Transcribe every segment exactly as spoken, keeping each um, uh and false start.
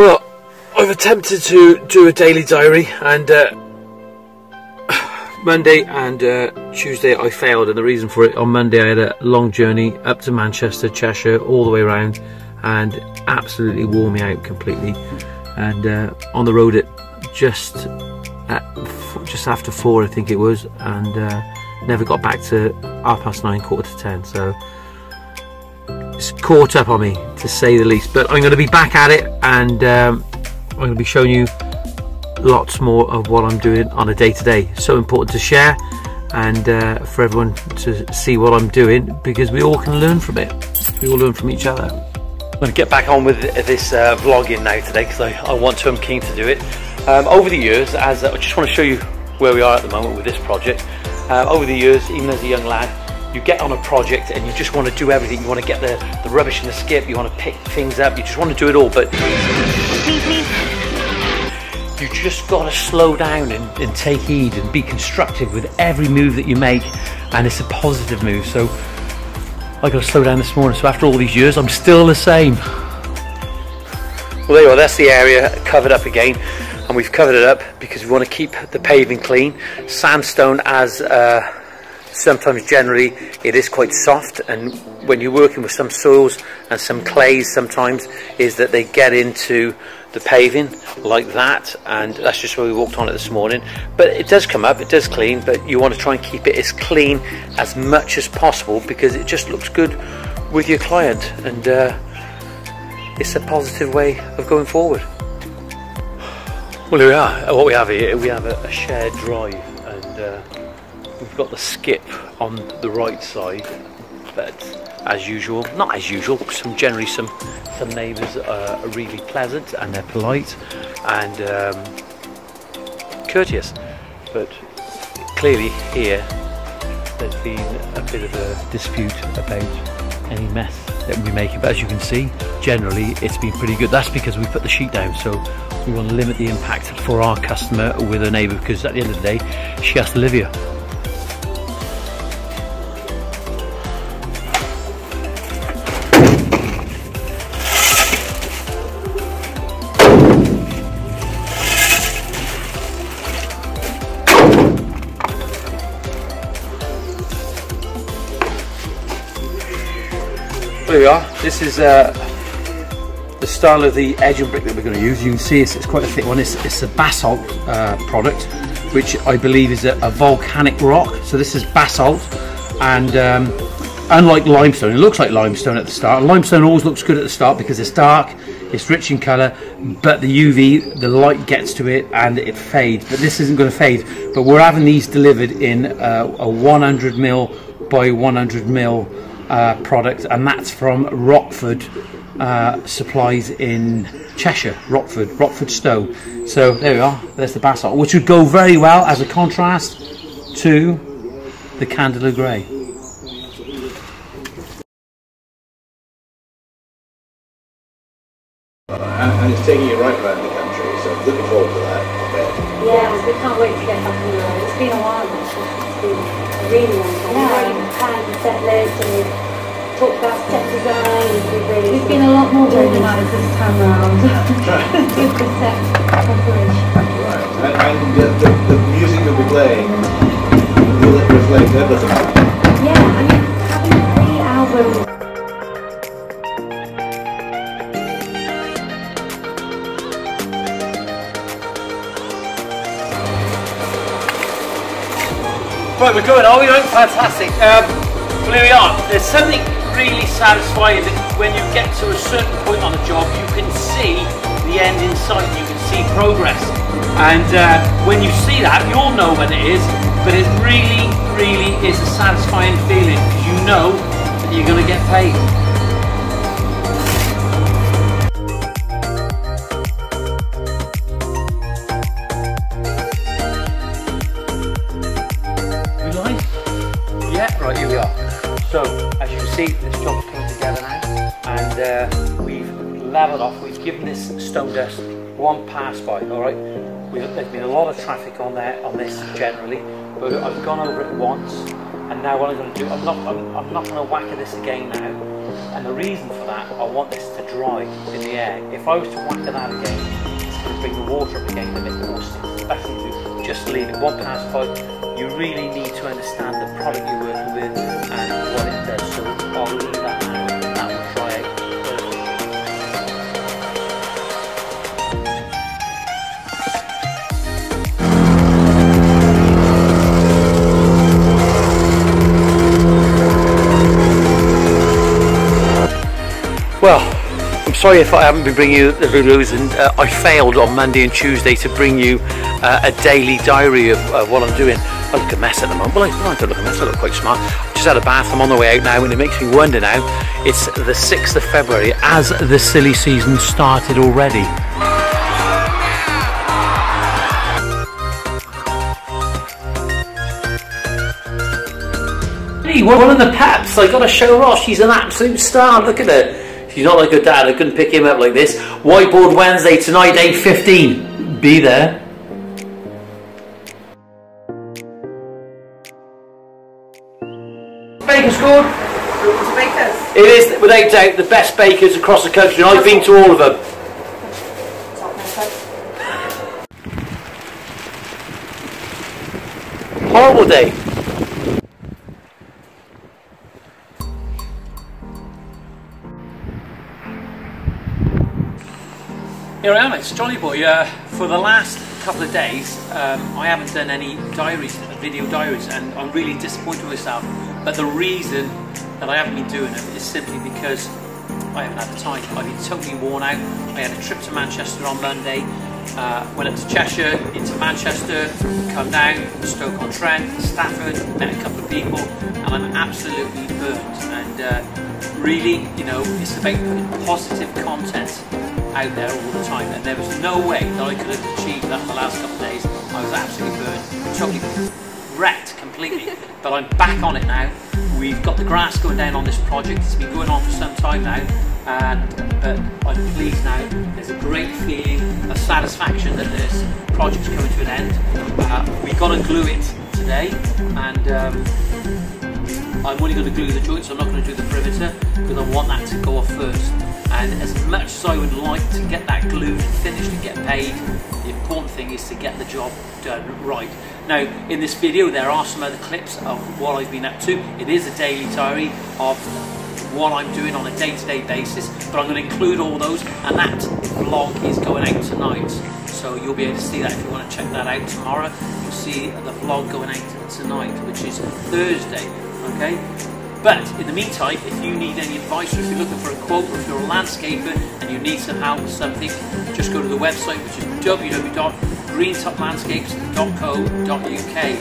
Well, I've attempted to do a daily diary, and uh, Monday and uh, Tuesday I failed, and the reason for it, on Monday I had a long journey up to Manchester, Cheshire, all the way around, and absolutely wore me out completely. And uh, on the road at just at f just after four I think it was, and uh, never got back to half past nine, quarter to ten, so it's caught up on me to say the least. But I'm going to be back at it, and um, I'm going to be showing you lots more of what I'm doing on a day-to-day. So important to share, and uh, for everyone to see what I'm doing, because we all can learn from it. We all learn from each other. I'm going to get back on with this uh, vlogging now today, because I, I want to, I'm keen to do it. Um, over the years, as uh, I just want to show you where we are at the moment with this project. Uh, over the years, even as a young lad, you get on a project and you just want to do everything. You want to get the, the rubbish in the skip, you want to pick things up, you just want to do it all, but you just got to slow down and, and take heed and be constructive with every move that you make, and it's a positive move. So I got to slow down this morning, so after all these years I'm still the same. Well, there you are, that's the area covered up again, and we've covered it up because we want to keep the paving clean. Sandstone, as uh, sometimes generally it is quite soft, and when you're working with some soils and some clays, sometimes is that they get into the paving like that, and that's just where we walked on it this morning. But it does come up, it does clean, but you want to try and keep it as clean as much as possible, because it just looks good with your client, and uh, it's a positive way of going forward. Well, here we are. What we have here, we have a shared drive, and uh, we've got the skip on the right side, but as usual, not as usual, some generally some some neighbours uh, are really pleasant, and they're polite and um, courteous, but clearly here there's been a bit of a dispute about any mess that we make. But as you can see, generally it's been pretty good. That's because we put the sheet down, so we want to limit the impact for our customer with a neighbour, because at the end of the day she has to live here. There we are. This is uh, the style of the edge and brick that we're going to use. You can see it's, it's quite a thick one. It's, it's a basalt uh, product, which I believe is a, a volcanic rock. So this is basalt, and um, unlike limestone, it looks like limestone at the start. Limestone always looks good at the start because it's dark, it's rich in colour, but the U V, the light gets to it and it fades. But this isn't going to fade. But we're having these delivered in uh, a one hundred mil by one hundred mil. Uh, product, and that's from Rockford uh, Supplies in Cheshire, Rockford, Rockford Stowe. So there we are, there's the basalt, which would go very well as a contrast to the Candela Grey. And, and it's taking you right around the country, so I'm looking forward to that. Yeah, we can't wait to get back on the road. It's been a while now. Really long time. We've already planned and set lists, and we've talked about set design. We've, really we've been a lot more organised this time around. It's good to set preparation. Right, and, and the, the, the music that we're playing, will it reflect everything? Yeah, I mean, having three albums. Right, we're good, are we? Right? Fantastic. Um, well, here we are. There's something really satisfying that when you get to a certain point on a job, you can see the end in sight, you can see progress. And uh, when you see that, you all know when it is, but it really, really is a satisfying feeling, because you know that you're going to get paid. So, as you can see, this job's coming together now, and uh, we've levelled off, we've given this stone dust one pass by, alright? There's been a lot of traffic on there, on this generally, but I've gone over it once, and now what I'm going to do, I'm not, I'm, I'm not going to whack at this again now, And the reason for that, I want this to dry in the air. If I was to whack it out again, it's going to bring the water up again and it will stick. Better to just leave it one pound five. You really need to understand the product you're working with and what it does. So I'll leave that out. Well, I'm sorry if I haven't been bringing you the videos, and uh, I failed on Monday and Tuesday to bring you uh, a daily diary of uh, what I'm doing. I look a mess at the moment. Well, I don't look a mess, I look quite smart. I just had a bath, I'm on the way out now, and it makes me wonder now. It's the sixth of February, as the silly season started already. One of the paps, I gotta show her off, she's an absolute star, look at her. She's not like her dad, I couldn't pick him up like this. Whiteboard Wednesday tonight, eight fifteen. Be there. Baker scored. Bakers. It is, without doubt, the best bakers across the country, and I've been to all of them. Horrible day. Here I am, it's Johnny Boy. Uh, for the last couple of days, um, I haven't done any diaries, video diaries, and I'm really disappointed with myself. But the reason that I haven't been doing them is simply because I haven't had the time. I've been totally worn out. I had a trip to Manchester on Monday, uh, went up to Cheshire, into Manchester, come down, Stoke-on-Trent, Stafford, met a couple of people, and I'm absolutely burnt. And uh, really, you know, it's about putting positive content out there all the time, and there was no way that I could have achieved that the last couple of days. I was absolutely burned, totally wrecked completely, but I'm back on it now. We've got the grass going down on this project, it's been going on for some time now, and but I'm pleased now. There's a great feeling of satisfaction that this project's coming to an end. Uh, we've got to glue it today, and um, I'm only going to glue the joints, I'm not going to do the perimeter, because I want that to go off first. And as much as I would like to get that glued and finished and get paid, the important thing is to get the job done right. Now, in this video, there are some other clips of what I've been up to. It is a daily diary of what I'm doing on a day-to-day basis, but I'm going to include all those, and that vlog is going out tonight. So you'll be able to see that if you want to check that out tomorrow. You'll see the vlog going out tonight, which is Thursday, okay? But in the meantime, if you need any advice, or if you're looking for a quote, or if you're a landscaper and you need some help with something, just go to the website, which is w w w dot green top landscapes dot co dot u k,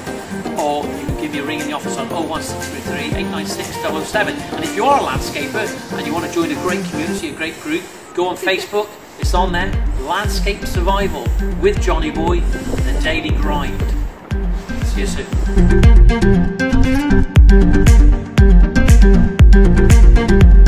or you can give me a ring in the office on oh one six three three, eight nine six, double oh seven. And if you are a landscaper and you want to join a great community, a great group, go on Facebook, it's on there, Landscape Survival with Johnny Boy and the Daily Grind. See you soon. Thank you.